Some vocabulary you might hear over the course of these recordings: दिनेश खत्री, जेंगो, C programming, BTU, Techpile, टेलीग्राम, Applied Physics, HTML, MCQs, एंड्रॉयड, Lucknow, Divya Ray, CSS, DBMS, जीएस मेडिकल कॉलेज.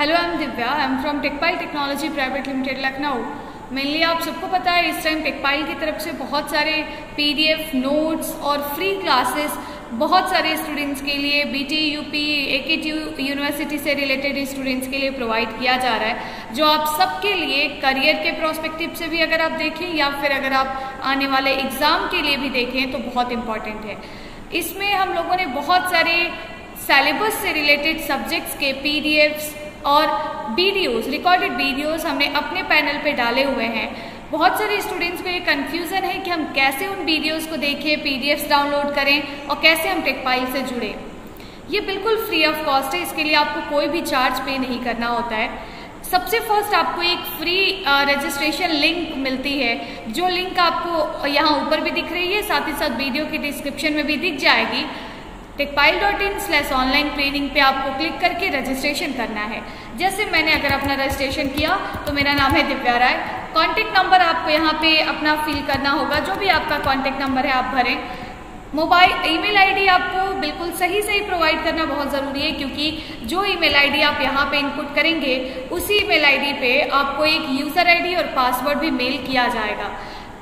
Hello I am Divya, I am from Techpile technology private limited Lucknow. Mainly आप सबको पता है इस टाइम टेकपाइल की तरफ से बहुत सारे पीडीएफ नोट्स और फ्री क्लासेस बहुत सारे स्टूडेंट्स के लिए BTU यूनिवर्सिटी से रिलेटेड स्टूडेंट्स के लिए प्रोवाइड किया जा रहा है, जो आप सबके लिए करियर के प्रोस्पेक्टिव से भी अगर आप देखें या फिर अगर आप आने वाले एग्ज़ाम के लिए भी देखें तो बहुत इम्पॉर्टेंट है। इसमें हम लोगों ने बहुत सारे सिलेबस से रिलेटेड सब्जेक्ट्स के पीडीएफ्स और वीडियोस, रिकॉर्डेड वीडियोस हमने अपने पैनल पे डाले हुए हैं। बहुत सारे स्टूडेंट्स को ये कन्फ्यूज़न है कि हम कैसे उन वीडियोस को देखें, पीडीएफ्स डाउनलोड करें और कैसे हम टेकपाइल से जुड़ें। ये बिल्कुल फ्री ऑफ कॉस्ट है, इसके लिए आपको कोई भी चार्ज पे नहीं करना होता है। सबसे फर्स्ट आपको एक फ्री रजिस्ट्रेशन लिंक मिलती है, जो लिंक आपको यहाँ ऊपर भी दिख रही है, साथ ही साथ वीडियो की डिस्क्रिप्शन में भी दिख जाएगी। techpile.in/online-training पे आपको क्लिक करके रजिस्ट्रेशन करना है। जैसे मैंने अगर अपना रजिस्ट्रेशन किया तो मेरा नाम है दिव्या राय। कॉन्टैक्ट नंबर आपको यहाँ पे अपना फिल करना होगा, जो भी आपका कॉन्टैक्ट नंबर है आप भरें। मोबाइल ईमेल आईडी आपको बिल्कुल सही प्रोवाइड करना बहुत ज़रूरी है, क्योंकि जो ईमेल आईडी आप यहाँ पे इनपुट करेंगे उसी ईमेल आईडी पे आपको एक यूज़र आईडी और पासवर्ड भी मेल किया जाएगा।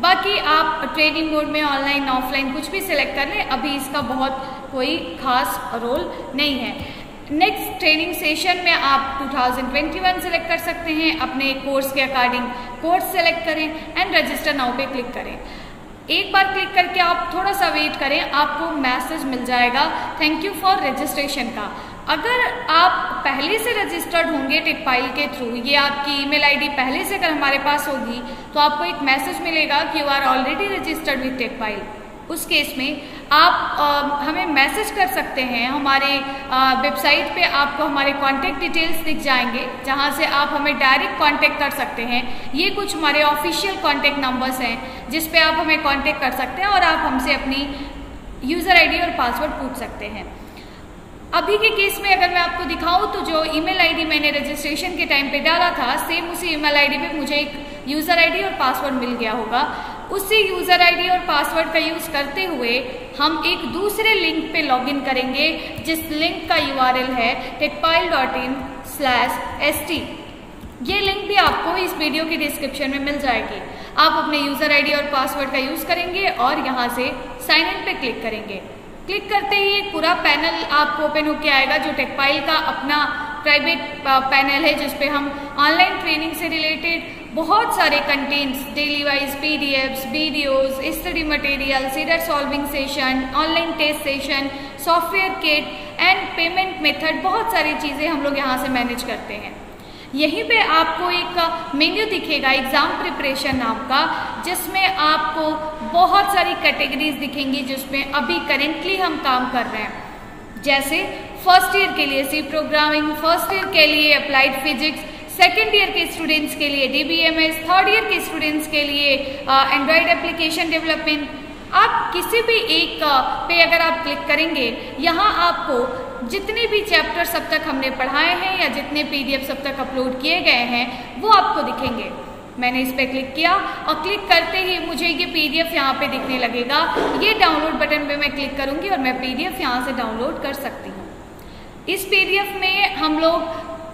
बाकी आप ट्रेनिंग मोड में ऑनलाइन ऑफलाइन कुछ भी सिलेक्ट कर लें, अभी इसका बहुत कोई खास रोल नहीं है। नेक्स्ट ट्रेनिंग सेशन में आप 2021 सिलेक्ट कर सकते हैं, अपने कोर्स के अकॉर्डिंग कोर्स सेलेक्ट करें एंड रजिस्टर नाउ पे क्लिक करें। एक बार क्लिक करके आप थोड़ा सा वेट करें, आपको मैसेज मिल जाएगा थैंक यू फॉर रजिस्ट्रेशन का। अगर आप पहले से रजिस्टर्ड होंगे टेकपाइल के थ्रू, ये आपकी ईमेल आईडी पहले से अगर हमारे पास होगी तो आपको एक मैसेज मिलेगा कि you are already registered with Techpile. उस केस में आप हमें मैसेज कर सकते हैं, हमारे वेबसाइट पे आपको हमारे कांटेक्ट डिटेल्स दिख जाएंगे, जहाँ से आप हमें डायरेक्ट कांटेक्ट कर सकते हैं। ये कुछ हमारे ऑफिशियल कांटेक्ट नंबर्स हैं जिस पे आप हमें कांटेक्ट कर सकते हैं और आप हमसे अपनी यूज़र आईडी और पासवर्ड पूछ सकते हैं। अभी के केस में अगर मैं आपको दिखाऊँ तो जो ईमेल आईडी मैंने रजिस्ट्रेशन के टाइम पे डाला था, सेम उसी ईमेल आईडी पे मुझे एक यूज़र आईडी और पासवर्ड मिल गया होगा। उसी यूज़र आईडी और पासवर्ड का यूज़ करते हुए हम एक दूसरे लिंक पे लॉगिन करेंगे, जिस लिंक का URL है techpile.in/st। ये लिंक भी आपको इस वीडियो के डिस्क्रिप्शन में मिल जाएगी। आप अपने यूज़र आईडी और पासवर्ड का यूज़ करेंगे और यहाँ से साइन इन पे क्लिक करेंगे। क्लिक करते ही पूरा पैनल आपको ओपन होकर आएगा, जो टेकपाइल का अपना प्राइवेट पैनल है, जिसपे हम ऑनलाइन ट्रेनिंग से रिलेटेड बहुत सारे contents, daily wise PDFs, videos, study material, error solving session, online test session, software kit and payment method, बहुत सारी चीज़ें हम लोग यहाँ से मैनेज करते हैं। यहीं पे आपको एक मेन्यू दिखेगा एग्ज़ाम प्रिपरेशन नाम का, जिसमें आपको बहुत सारी कैटेगरीज दिखेंगी जिसमें अभी करेंटली हम काम कर रहे हैं। जैसे फर्स्ट ईयर के लिए C प्रोग्रामिंग, फर्स्ट ईयर के लिए अप्लाइड फिजिक्स, सेकेंड ईयर के स्टूडेंट्स के लिए DBMS, थर्ड ईयर के स्टूडेंट्स के लिए एंड्रॉयड एप्लीकेशन डेवलपमेंट। आप किसी भी एक पे अगर आप क्लिक करेंगे, यहाँ आपको जितने भी चैप्टर्स अब तक हमने पढ़ाए हैं या जितने पीडीएफ अब तक अपलोड किए गए हैं वो आपको दिखेंगे। मैंने इस पर क्लिक किया और क्लिक करते ही मुझे ये पीडीएफ यहाँ पे दिखने लगेगा। ये डाउनलोड बटन पर मैं क्लिक करूँगी और मैं पीडीएफ यहाँ से डाउनलोड कर सकती हूँ। इस पीडीएफ में हम लोग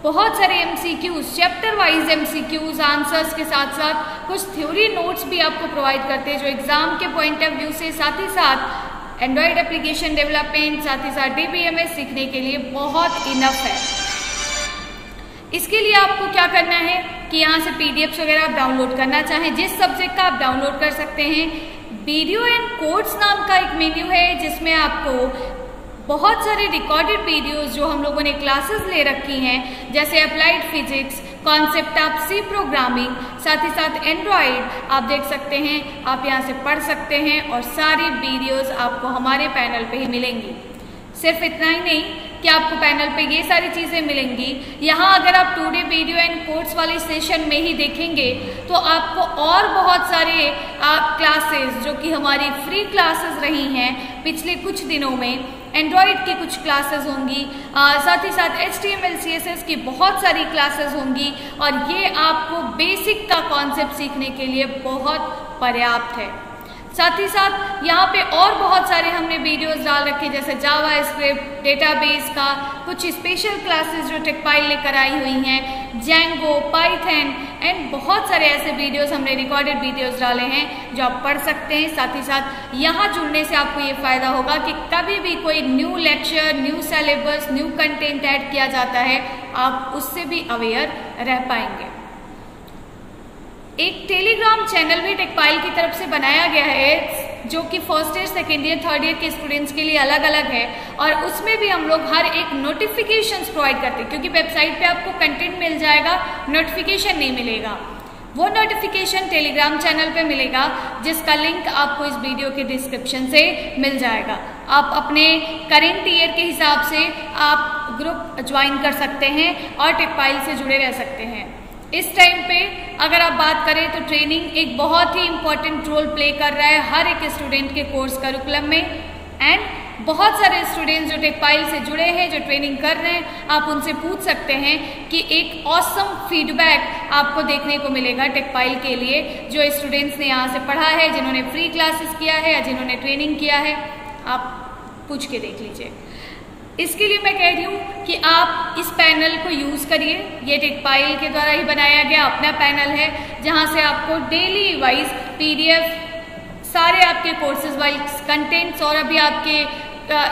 बहुत सारे MCQs, chapter wise MCQs, answers के साथ साथ कुछ थ्योरी नोट्स भी आपको प्रोवाइड करते हैं, जो एग्ज़ाम के पॉइंट ऑफ व्यू से, साथ ही साथ एंड्रॉयड एप्लीकेशन डेवलपमेंट, साथ ही साथ DBMS सीखने के लिए बहुत इनफ है। इसके लिए आपको क्या करना है कि यहाँ से पीडीएफ्स वगैरह आप डाउनलोड करना चाहें जिस सब्जेक्ट का आप डाउनलोड कर सकते हैं। वीडियो एंड कोर्स नाम का एक मेन्यू है, जिसमें आपको बहुत सारे रिकॉर्डेड वीडियोस जो हम लोगों ने क्लासेस ले रखी हैं, जैसे applied physics, concept of C programming, साथ ही साथ एंड्रॉयड, आप देख सकते हैं, आप यहाँ से पढ़ सकते हैं और सारी वीडियोस आपको हमारे पैनल पे ही मिलेंगी। सिर्फ इतना ही नहीं कि आपको पैनल पे ये सारी चीज़ें मिलेंगी, यहाँ अगर आप टूडे वीडियो एंड कोर्स वाले सेशन में ही देखेंगे तो आपको और बहुत सारे आप क्लासेस, जो कि हमारी फ्री क्लासेस रही हैं पिछले कुछ दिनों में, एंड्रॉयड की कुछ क्लासेस होंगी, साथ ही साथ HTML CSS की बहुत सारी क्लासेस होंगी और ये आपको बेसिक का कॉन्सेप्ट सीखने के लिए बहुत पर्याप्त है। साथ ही साथ यहाँ पे और बहुत सारे हमने वीडियोस डाल रखे जैसे जावा स्क्रिप्ट, डेटाबेस का, कुछ स्पेशल क्लासेस जो टेकपाइल ने कराई हुई हैं, जेंगो, पाइथन एंड बहुत सारे ऐसे वीडियोस हमने रिकॉर्डेड वीडियोस डाले हैं जो आप पढ़ सकते हैं। साथ ही साथ यहाँ जुड़ने से आपको ये फ़ायदा होगा कि कभी भी कोई new lecture, new syllabus, new content add किया जाता है, आप उससे भी अवेयर रह पाएंगे। एक टेलीग्राम चैनल भी टेकपाइल की तरफ से बनाया गया है जो कि first year, second year, third year के स्टूडेंट्स के लिए अलग अलग है और उसमें भी हम लोग हर एक नोटिफिकेशंस प्रोवाइड करते हैं, क्योंकि वेबसाइट पे आपको कंटेंट मिल जाएगा, नोटिफिकेशन नहीं मिलेगा। वो नोटिफिकेशन टेलीग्राम चैनल पे मिलेगा जिसका लिंक आपको इस वीडियो के डिस्क्रिप्शन से मिल जाएगा। आप अपने करेंट ईयर के हिसाब से आप ग्रुप ज्वाइन कर सकते हैं और टेकपाइल से जुड़े रह सकते हैं। इस टाइम पे अगर आप बात करें तो ट्रेनिंग एक बहुत ही इम्पॉर्टेंट रोल प्ले कर रहा है हर एक स्टूडेंट के कोर्स करिकुलम में एंड बहुत सारे स्टूडेंट्स जो टेकपाइल से जुड़े हैं, जो ट्रेनिंग कर रहे हैं, आप उनसे पूछ सकते हैं कि एक ऑसम फीडबैक आपको देखने को मिलेगा टेकपाइल के लिए जो स्टूडेंट्स ने यहाँ से पढ़ा है, जिन्होंने फ्री क्लासेस किया है या जिन्होंने ट्रेनिंग किया है, आप पूछ के देख लीजिए। इसके लिए मैं कह रही हूँ कि आप इस पैनल को यूज़ करिए। ये टेकपाइल के द्वारा ही बनाया गया अपना पैनल है जहाँ से आपको डेली वाइज पीडीएफ सारे आपके कोर्सेज वाइज कंटेंट्स और अभी आपके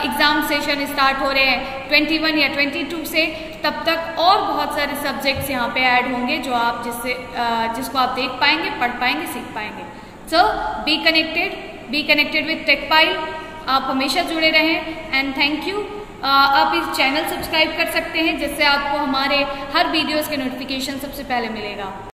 एग्ज़ाम सेशन स्टार्ट हो रहे हैं 21 या 22 से, तब तक और बहुत सारे सब्जेक्ट्स यहाँ पे ऐड होंगे जो आप जिसको आप देख पाएंगे, पढ़ पाएंगे, सीख पाएंगे। So be connected with Techpile, आप हमेशा जुड़े रहें एंड थैंक यू। आप इस चैनल सब्सक्राइब कर सकते हैं जिससे आपको हमारे हर वीडियोस के नोटिफिकेशन सबसे पहले मिलेगा।